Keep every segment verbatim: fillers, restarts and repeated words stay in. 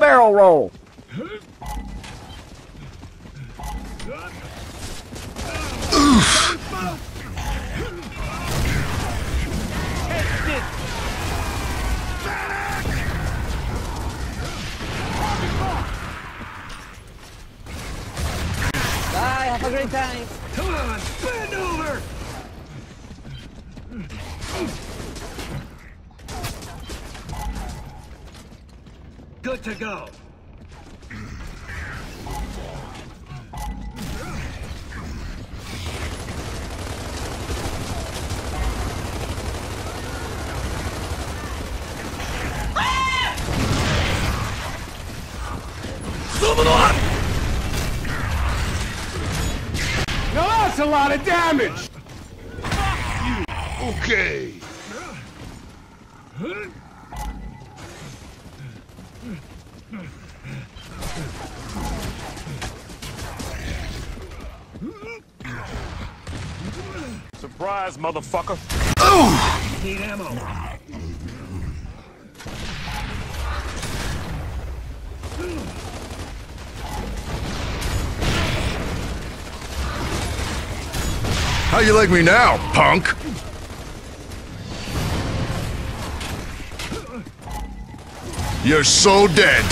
barrel roll. Bye, have a great time. Come on, bend over. Good to go. Now that's a lot of damage. Fuck you. Okay. Surprise, motherfucker. Oh! Need ammo. How you like me now, punk? You're so dead.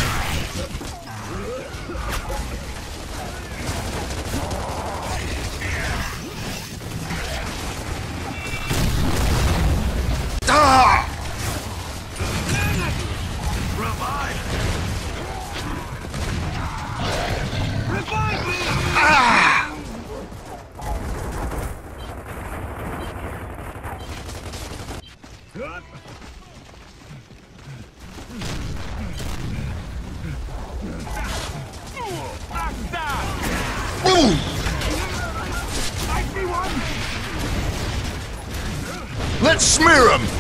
Ah! Revive! Revive me! Ah! Let's smear him!